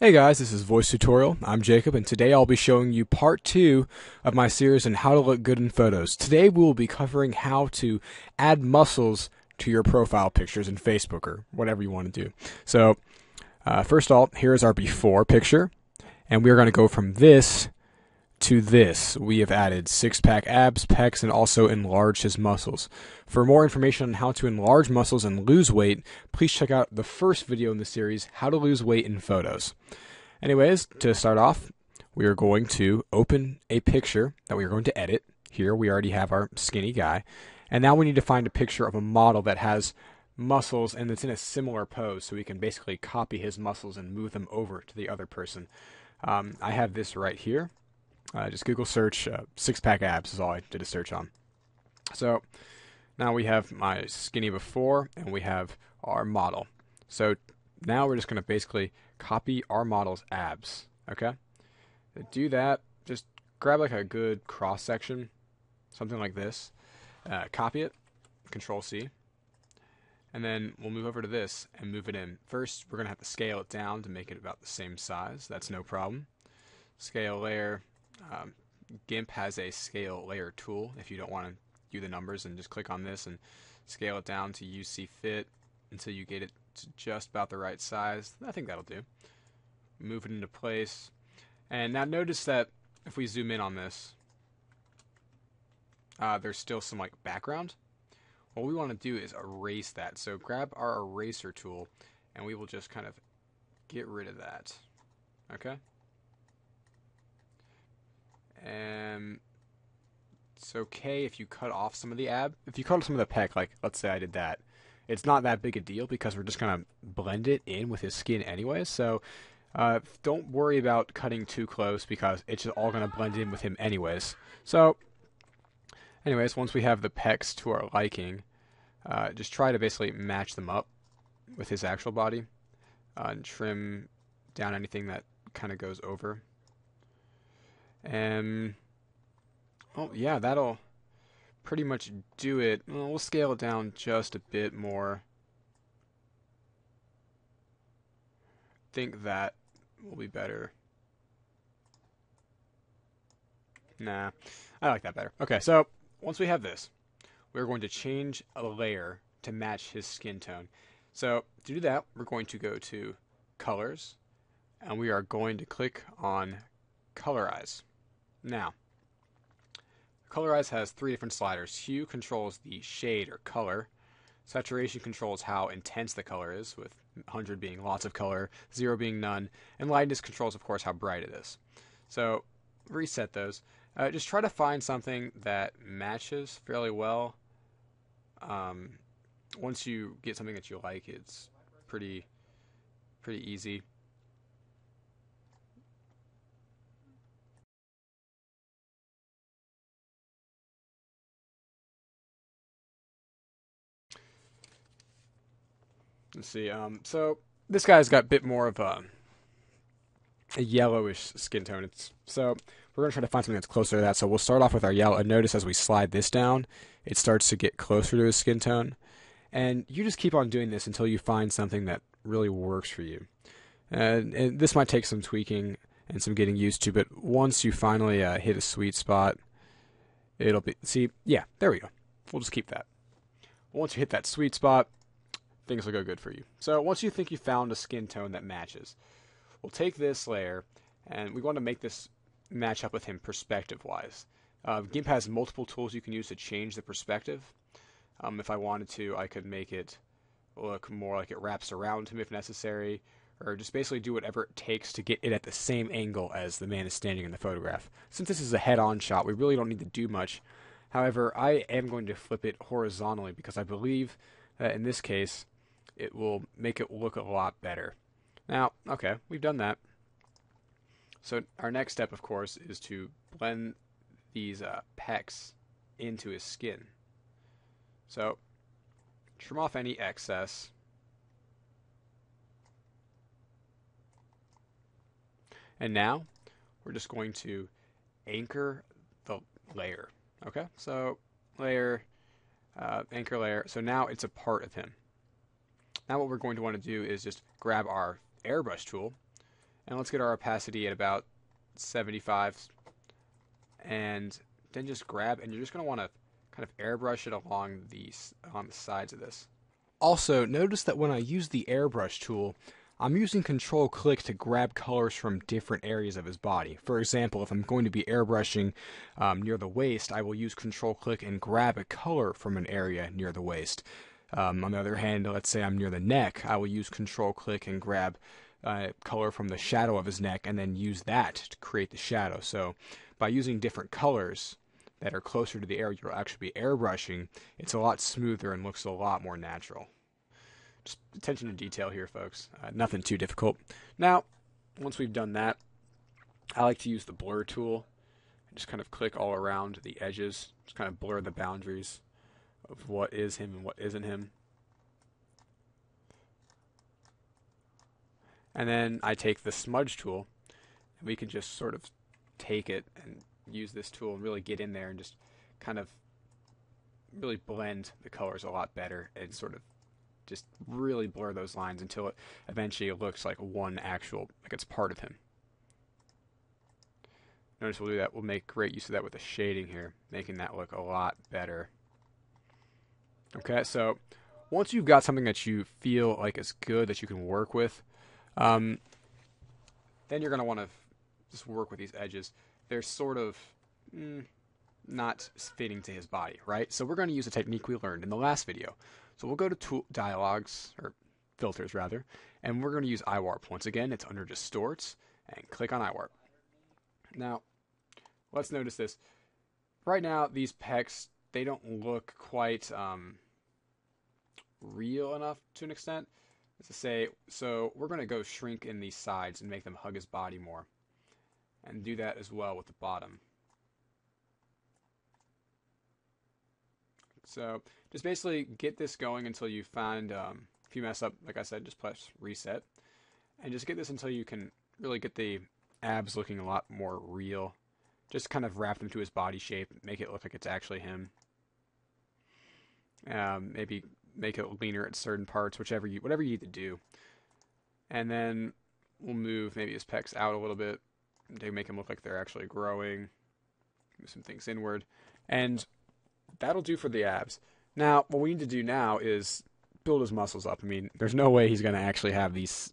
Hey guys, this is Voice Tutorial. I'm Jacob, and today I'll be showing you part 2 of my series on how to look good in photos. Today we will be covering how to add muscles to your profile pictures in Facebook or whatever you want to do. So first of all, here is our before picture, and we're going to go from this to this. We have added six-pack abs, pecs, and also enlarged his muscles. For more information on how to enlarge muscles and lose weight, please check out the first video in the series, How to Lose Weight in Photos. Anyways, to start off, we are going to open a picture that we are going to edit. Here we already have our skinny guy, and now we need to find a picture of a model that has muscles and that's in a similar pose, so we can basically copy his muscles and move them over to the other person. I have this right here. Just Google search six-pack abs is all I did a search on. So now we have my skinny before and we have our model. So now we're just going to basically copy our model's abs. Okay? To do that, just grab like a good cross section, something like this. Copy it, Control C, and then we'll move over to this and move it in. First, we're going to have to scale it down to make it about the same size. That's no problem. Scale layer. GIMP has a scale layer tool if you don't want to do the numbers, and just click on this and scale it down to UC fit until you get it to just about the right size. I think that'll do. Move it into place. And now notice that if we zoom in on this, there's still some like background. What we want to do is erase that. So grab our eraser tool and we will just kind of get rid of that. Okay? And it's okay if you cut off some of the ab. If you cut off some of the pec, like let's say I did that, it's not that big a deal because we're just gonna blend it in with his skin anyway. So don't worry about cutting too close because it's just all gonna blend in with him anyways. So anyways, once we have the pecs to our liking, just try to basically match them up with his actual body, and trim down anything that kind of goes over. And oh yeah, that'll pretty much do it. We'll scale it down just a bit more. I think that will be better. Nah, I like that better. Okay, so once we have this, we're going to change a layer to match his skin tone. So to do that, we're going to go to colors and we are going to click on colorize. Now, Colorize has 3 different sliders. Hue controls the shade or color. Saturation controls how intense the color is, with 100 being lots of color, 0 being none, and lightness controls, of course, how bright it is. So reset those. Just try to find something that matches fairly well. Once you get something that you like, it's pretty easy. Let's see, so this guy's got a bit more of a yellowish skin tone. So we're going to try to find something that's closer to that. So we'll start off with our yellow. And notice as we slide this down, it starts to get closer to his skin tone. And you just keep on doing this until you find something that really works for you. And this might take some tweaking and some getting used to, but once you finally hit a sweet spot, it'll be... See, yeah, there we go. We'll just keep that. Once you hit that sweet spot, things will go good for you. So once you think you found a skin tone that matches, we'll take this layer and we want to make this match up with him perspective-wise. GIMP has multiple tools you can use to change the perspective. If I wanted to, I could make it look more like it wraps around him if necessary, or just basically do whatever it takes to get it at the same angle as the man is standing in the photograph. Since this is a head-on shot, we really don't need to do much. However, I am going to flip it horizontally because I believe that in this case, it will make it look a lot better. Now, okay, we've done that. So our next step, of course, is to blend these pecs into his skin. So trim off any excess. And now we're just going to anchor the layer. Okay, so layer, anchor layer. So now it's a part of him. Now what we're going to want to do is just grab our airbrush tool And let's get our opacity at about 75. And then just grab, and you're just going to want to kind of airbrush it along these, on the sides of this. Also, notice that when I use the airbrush tool, I'm using Control-Click to grab colors from different areas of his body. For example, if I'm going to be airbrushing near the waist, I will use Control-Click and grab a color from an area near the waist. On the other hand, let's say I'm near the neck, I will use Control-Click and grab color from the shadow of his neck and then use that to create the shadow. So by using different colors that are closer to the area you'll actually be airbrushing, it's a lot smoother and looks a lot more natural. Just attention to detail here, folks. Nothing too difficult. Now, once we've done that, I like to use the blur tool and just kind of click all around the edges, just kind of blur the boundaries of what is him and what isn't him. And then I take the smudge tool, and we can just sort of take it and use this tool and really get in there and just kind of really blend the colors a lot better and sort of just really blur those lines until it eventually looks like one actual, like it's part of him. Notice we'll do that. We'll make great use of that with the shading here, making that look a lot better. Okay, so once you've got something that you feel like is good, that you can work with, then you're going to want to just work with these edges. They're sort of not fitting to his body, right? So we're going to use a technique we learned in the last video. So we'll go to tool dialogues, or filters rather, and we're going to use IWARP once again. It's under distorts, and click on IWARP. Now, let's notice this. Right now, these pecs, they don't look quite real enough to an extent to say, so we're going to go shrink in these sides and make them hug his body more, and do that as well with the bottom. So just basically get this going until you find, if you mess up, like I said, just press reset, and just get this until you can really get the abs looking a lot more real. Just kind of wrap them to his body shape, make it look like it's actually him. Maybe make it leaner at certain parts, whatever you need to do. And then we'll move maybe his pecs out a little bit to make them look like they're actually growing. Move some things inward. And that'll do for the abs. Now, what we need to do now is build his muscles up. I mean, there's no way he's going to actually have these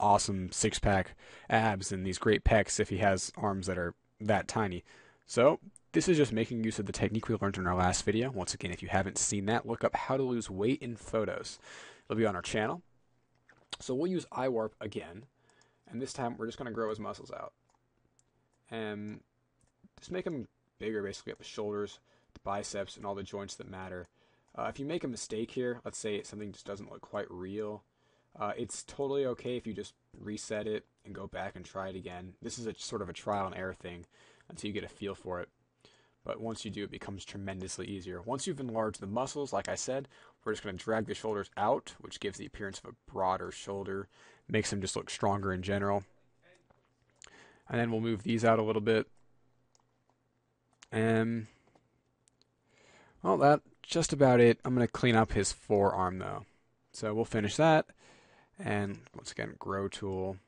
awesome six-pack abs and these great pecs if he has arms that are that tiny. So this is just making use of the technique we learned in our last video. Once again, if you haven't seen that, look up how to lose weight in photos. It'll be on our channel. So we'll use IWARP again, and this time we're just going to grow his muscles out. And just make them bigger, basically, up the shoulders, the biceps, and all the joints that matter. If you make a mistake here, let's say something just doesn't look quite real, it's totally okay if you just reset it and go back and try it again. This is a sort of a trial and error thing until you get a feel for it. But once you do, it becomes tremendously easier. Once you've enlarged the muscles, like I said, we're just going to drag the shoulders out, which gives the appearance of a broader shoulder, makes them just look stronger in general. And then we'll move these out a little bit. And, well, that's just about it. I'm going to clean up his forearm, though. So we'll finish that. And once again, grow tool.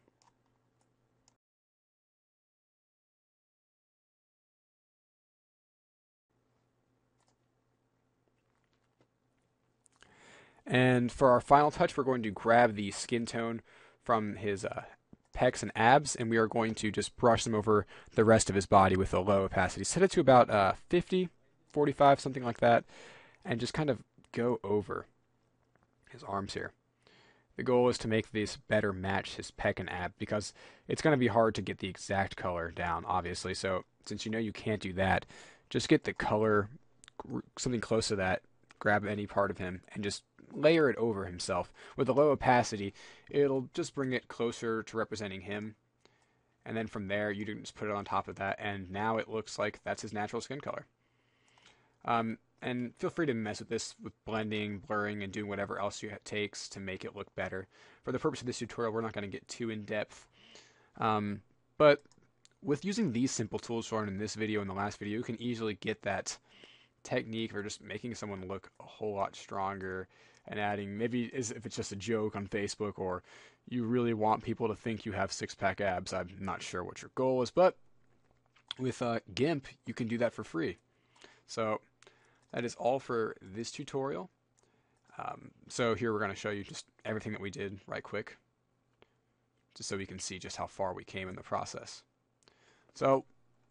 And for our final touch, we're going to grab the skin tone from his pecs and abs, and we are going to just brush them over the rest of his body with a low opacity. Set it to about 50, 45, something like that, and just kind of go over his arms here. The goal is to make this better match his pec and ab, because it's going to be hard to get the exact color down, obviously. So since you know you can't do that, just get the color, something close to that, grab any part of him, and just layer it over himself. With a low opacity, it'll just bring it closer to representing him. And then from there, you can just put it on top of that, and now it looks like that's his natural skin color. And feel free to mess with this with blending, blurring, and doing whatever else it takes to make it look better. For the purpose of this tutorial, we're not going to get too in-depth. But with using these simple tools shown in this video and the last video, you can easily get that technique or just making someone look a whole lot stronger, and adding maybe if it's just a joke on Facebook, or you really want people to think you have six-pack abs. I'm not sure what your goal is, but with GIMP, you can do that for free. So that is all for this tutorial. So here we're going to show you just everything that we did right quick, just so we can see just how far we came in the process. So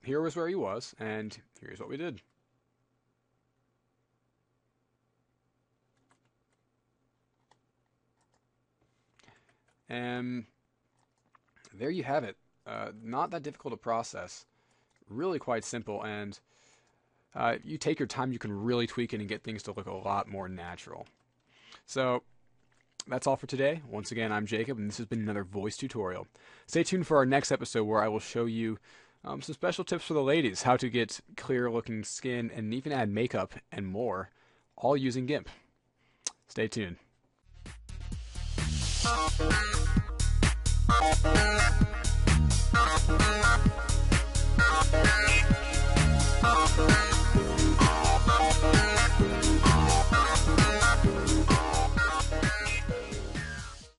here was where he was, and here's what we did. And there you have it. Not that difficult to process, really quite simple, and if you take your time, you can really tweak it and get things to look a lot more natural. So that's all for today. Once again, I'm Jacob, and this has been another Voice Tutorial. Stay tuned for our next episode, where I will show you some special tips for the ladies, how to get clear looking skin and even add makeup and more, all using GIMP. Stay tuned.